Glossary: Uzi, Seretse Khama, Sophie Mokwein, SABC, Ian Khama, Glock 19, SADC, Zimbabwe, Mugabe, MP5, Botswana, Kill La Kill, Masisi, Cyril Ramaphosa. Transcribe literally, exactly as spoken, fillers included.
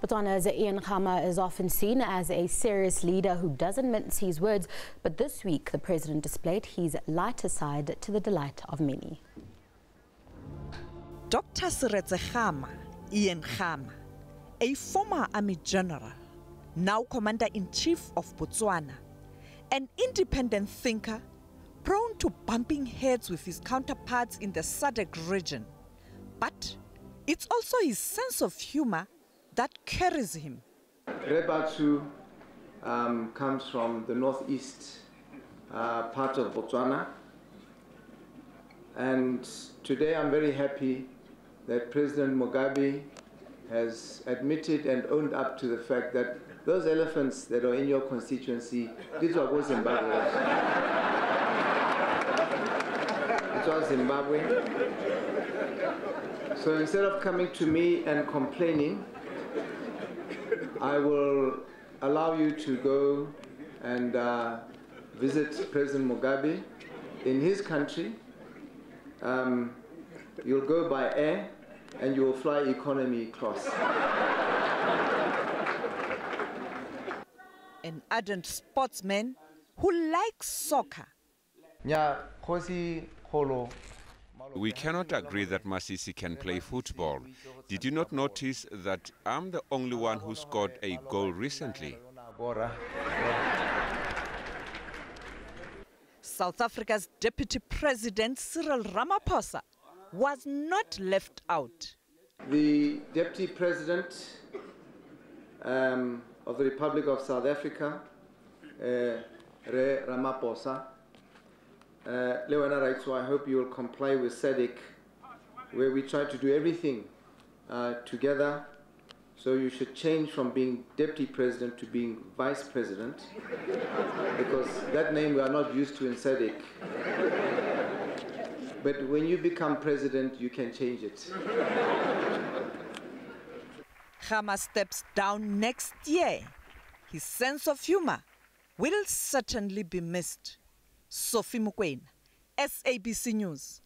Botswana's Ian Khama is often seen as a serious leader who doesn't mince his words, but this week the president displayed his lighter side to the delight of many. Doctor Seretse Khama, Ian Khama, a former army general, now commander-in-chief of Botswana, an independent thinker prone to bumping heads with his counterparts in the S A D C region. But it's also his sense of humor that carries him. Rebatu um, comes from the northeast uh, part of Botswana. And today I'm very happy that President Mugabe has admitted and owned up to the fact that those elephants that are in your constituency, these were Zimbabwe. It was Zimbabwe. So instead of coming to me and complaining, I will allow you to go and uh, visit President Mugabe in his country. Um, you'll go by air and you'll fly economy class. An ardent sportsman who likes soccer. We cannot agree that Masisi can play football. Did you not notice that I'm the only one who scored a goal recently? South Africa's Deputy President Cyril Ramaphosa was not left out. The Deputy President um, of the Republic of South Africa, uh, Re Ramaphosa, uh, Lewana writes, so I hope you will comply with S A D C, where we try to do everything uh, together. So you should change from being Deputy President to being Vice President, because that name we are not used to in S A D C. But when you become President, you can change it. Khama steps down next year. His sense of humor will certainly be missed. Sophie Mokwein, S A B C News.